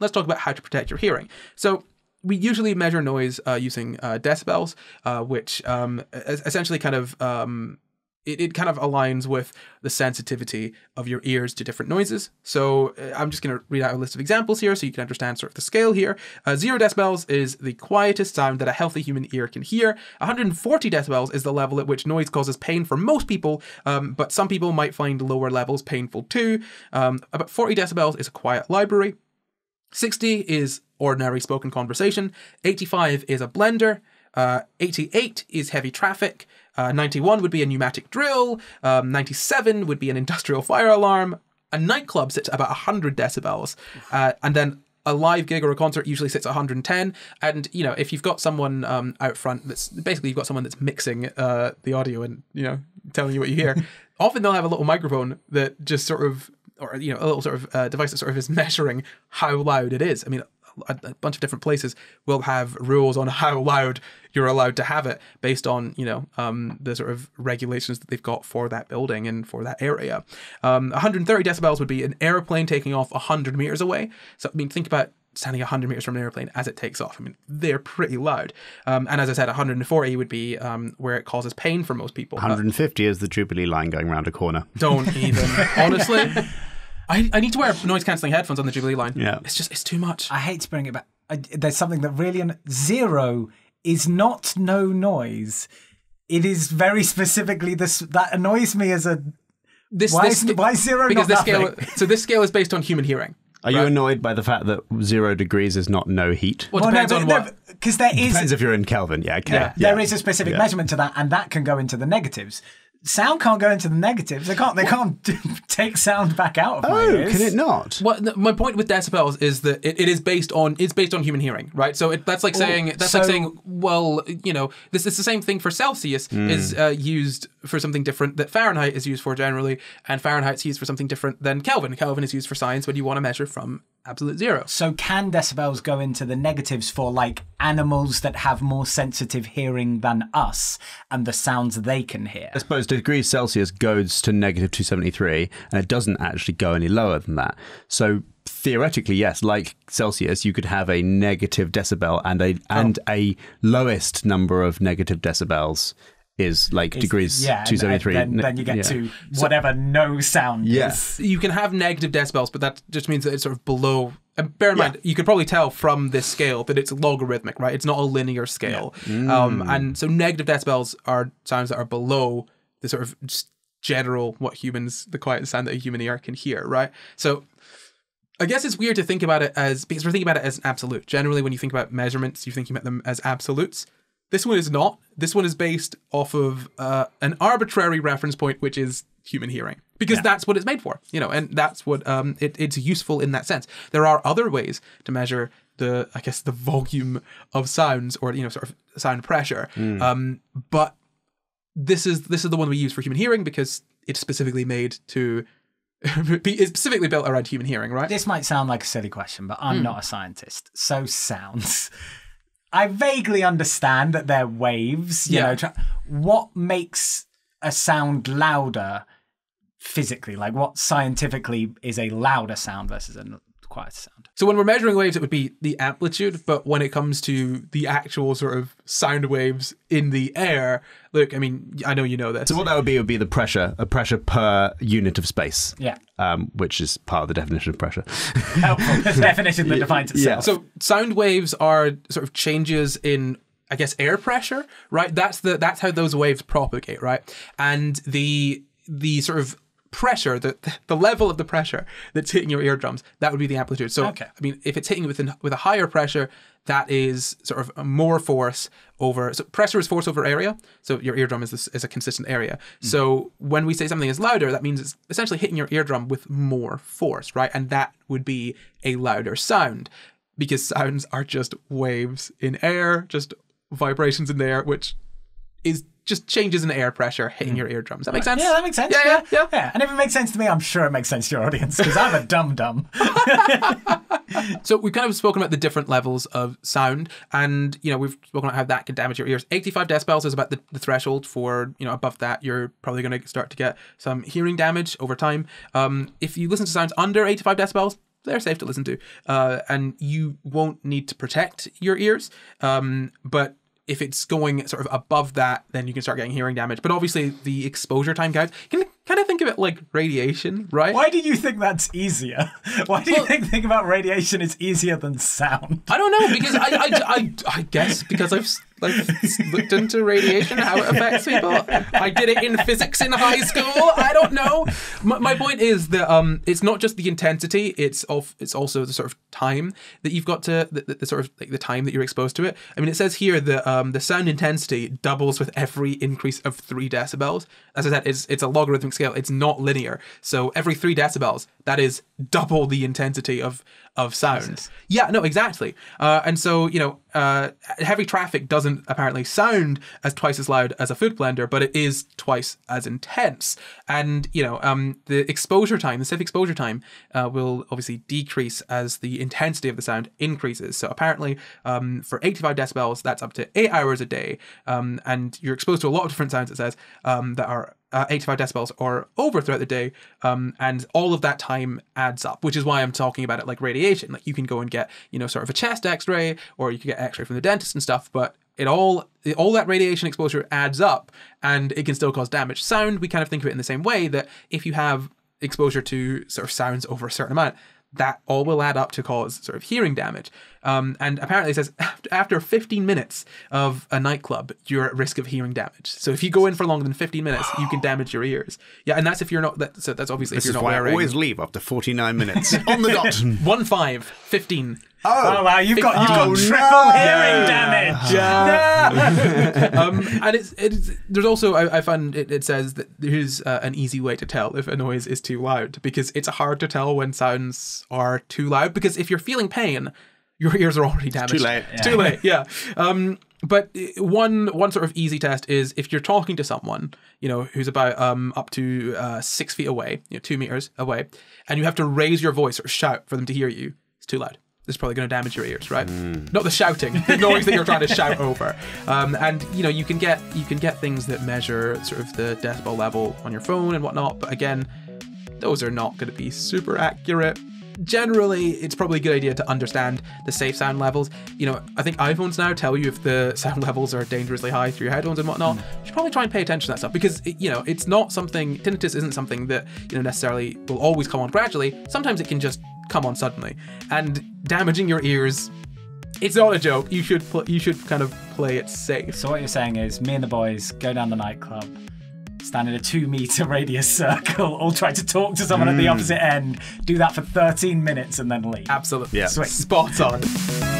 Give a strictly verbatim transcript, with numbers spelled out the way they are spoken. let's talk about how to protect your hearing. So we usually measure noise uh, using uh, decibels, uh, which um, essentially kind of um, it, it kind of aligns with the sensitivity of your ears to different noises. So I'm just going to read out a list of examples here so you can understand sort of the scale here. Uh, zero decibels is the quietest sound that a healthy human ear can hear. one hundred forty decibels is the level at which noise causes pain for most people, um, but some people might find lower levels painful too. Um, about forty decibels is a quiet library. sixty is ordinary spoken conversation, eighty-five is a blender, uh, eighty-eight is heavy traffic, uh, ninety-one would be a pneumatic drill, um, ninety-seven would be an industrial fire alarm, a nightclub sits at about one hundred decibels, uh, and then a live gig or a concert usually sits at one hundred ten, and you know, if you've got someone um, out front, that's basically you've got someone that's mixing uh, the audio and you know telling you what you hear, often they'll have a little microphone that just sort of, or you know, a little sort of uh, device that sort of is measuring how loud it is. I mean, a, a bunch of different places will have rules on how loud you're allowed to have it based on, you know, um, the sort of regulations that they've got for that building and for that area. Um, one hundred thirty decibels would be an airplane taking off one hundred meters away. So, I mean, think about standing one hundred meters from an airplane as it takes off. I mean, they're pretty loud. Um, and as I said, one hundred forty would be um, where it causes pain for most people. one hundred fifty uh, is the Jubilee line going around a corner. Don't even, honestly. I, I need to wear noise-cancelling headphones on the Jubilee line. Yeah. It's just, it's too much. I hate to bring it back. I, there's something that really, zero is not no noise. It is very specifically this, that annoys me as a, this, why, this, is, why zero because not this nothing? Scale, so this scale is based on human hearing. Are right. you annoyed by the fact that zero degrees is not no heat? Well, well depends no, on no, what. Because there is... Depends if you're in Kelvin, yeah. Okay. yeah, yeah. There is a specific yeah. measurement to that, and that can go into the negatives. Sound can't go into the negatives. They can't. They can't take sound back out. Of oh, can it not? What my point with decibels is that it, it is based on it's based on human hearing, right? So it, that's like saying Ooh, that's so, like saying, well, you know, this is the same thing for Celsius mm. is uh, used for something different that Fahrenheit is used for generally, and Fahrenheit's used for something different than Kelvin. Kelvin is used for science when you want to measure from absolute zero. So can decibels go into the negatives for like animals that have more sensitive hearing than us and the sounds they can hear? I suppose degrees Celsius goes to negative two seventy-three and it doesn't actually go any lower than that. So theoretically, yes, like Celsius, you could have a negative decibel and a, and oh. a lowest number of negative decibels is like is, degrees yeah, two seventy-three. Then, then you get yeah. to whatever so, no sound yeah. is. You can have negative decibels, but that just means that it's sort of below. And bear in yeah. mind, you could probably tell from this scale that it's logarithmic, right? It's not a linear scale. Yeah. Mm. Um, and so negative decibels are sounds that are below the sort of just general what humans, the quietest sound that a human ear can hear, right? So I guess it's weird to think about it as, because we're thinking about it as an absolute. Generally, when you think about measurements, you're thinking about them as absolutes. This one is not. This one is based off of uh, an arbitrary reference point, which is human hearing, because yeah. that's what it's made for, you know, and that's what um, it, it's useful in that sense. There are other ways to measure the, I guess, the volume of sounds or, you know, sort of sound pressure. Mm. Um, but this is this is the one we use for human hearing because it's specifically made to, it's specifically built around human hearing, right? This might sound like a silly question, but I'm mm. not a scientist, so sounds. I vaguely understand that they're waves, you yeah. know. What makes a sound louder physically? Like what scientifically is a louder sound versus a quieter sound? So when we're measuring waves, it would be the amplitude. But when it comes to the actual sort of sound waves in the air, look, I mean, I know you know this. So what that would be would be the pressure, a pressure per unit of space. Yeah. Um, which is part of the definition of pressure. Helpful. It's a definition that defines itself. Yeah. So sound waves are sort of changes in, I guess, air pressure, right? That's the that's how those waves propagate, right? And the the sort of pressure, the the level of the pressure that's hitting your eardrums, that would be the amplitude. So, okay. I mean, if it's hitting you with, an, with a higher pressure, that is sort of more force over... So pressure is force over area. So your eardrum is, this, is a consistent area. Mm. So when we say something is louder, that means it's essentially hitting your eardrum with more force, right? And that would be a louder sound because sounds are just waves in air, just vibrations in the air, which is... just changes in air pressure hitting your eardrums. That makes sense? Yeah, that makes sense. Yeah, yeah, yeah. yeah. yeah. And if it makes sense to me, I'm sure it makes sense to your audience because I'm a dum-dum. So we've kind of spoken about the different levels of sound and, you know, we've spoken about how that can damage your ears. eighty-five decibels is about the, the threshold for, you know, above that, you're probably going to start to get some hearing damage over time. Um, if you listen to sounds under eighty-five decibels, they're safe to listen to, uh, and you won't need to protect your ears. Um, but if it's going sort of above that, then you can start getting hearing damage. But obviously the exposure time guides, you can kind of think of it like radiation, right? Why do you think that's easier? Why do well, you think think about radiation is easier than sound? I don't know, because I, I, I, I guess because I've like looked into radiation, how it affects people. I did it in physics in high school. I don't know. My, my point is that um, it's not just the intensity; it's of it's also the sort of time that you've got to the, the, the sort of like the time that you're exposed to it. I mean, it says here that um, the sound intensity doubles with every increase of three decibels. As I said, it's it's a logarithmic scale. It's not linear. So every three decibels, that is double the intensity of of sound. Jesus. Yeah, no, exactly. Uh, and so you know, uh, heavy traffic doesn't apparently sound as twice as loud as a food blender, but it is twice as intense. And you know, um, the exposure time, the safe exposure time, uh, will obviously decrease as the intensity of the sound increases. So apparently, um, for eighty-five decibels, that's up to eight hours a day, um, and you're exposed to a lot of different sounds. It says um, that are uh, eighty-five decibels or over throughout the day, um, and all of that time adds up, which is why I'm talking about it like radiation. Like you can go and get, you know, sort of a chest X-ray, or you can get X-ray from the dentist and stuff, but It all, it, all that radiation exposure adds up, and it can still cause damage. Sound, we kind of think of it in the same way, that if you have exposure to sort of sounds over a certain amount, that all will add up to cause sort of hearing damage. Um, and apparently it says after fifteen minutes of a nightclub, you're at risk of hearing damage. So if you go in for longer than fifteen minutes, you can damage your ears. Yeah, and that's if you're not, that, so that's obviously this if you're not wearing. This is why I always leave after forty-nine minutes. On the dot. One, five, fifteen. Oh, oh wow, you've got, you've got oh, triple no. hearing damage. Yeah. No. um, and it's, it's, there's also, I, I find it, it says that there's uh, an easy way to tell if a noise is too loud, because it's hard to tell when sounds are too loud, because if you're feeling pain, your ears are already damaged. It's too late. It's yeah. too late, yeah. Um, but one one sort of easy test is if you're talking to someone, you know, who's about um, up to uh, six feet away, you know, two meters away, and you have to raise your voice or shout for them to hear you, it's too loud. It's probably going to damage your ears, right? Mm. Not the shouting, the noise that you're trying to shout over. Um, and you know, you can get you can get things that measure sort of the decibel level on your phone and whatnot, but again, those are not going to be super accurate. Generally, it's probably a good idea to understand the safe sound levels. You know, I think iPhones now tell you if the sound levels are dangerously high through your headphones and whatnot. Mm. You should probably try and pay attention to that stuff, because, it, you know, it's not something, tinnitus isn't something that, you know, necessarily will always come on gradually. Sometimes it can just come on suddenly. And damaging your ears, it's not a joke. You should, you should kind of play it safe. So what you're saying is, me and the boys go down the nightclub, stand in a two meter radius circle, all try to talk to someone mm. at the opposite end, do that for thirteen minutes and then leave. Absolutely. Yeah. Spot on.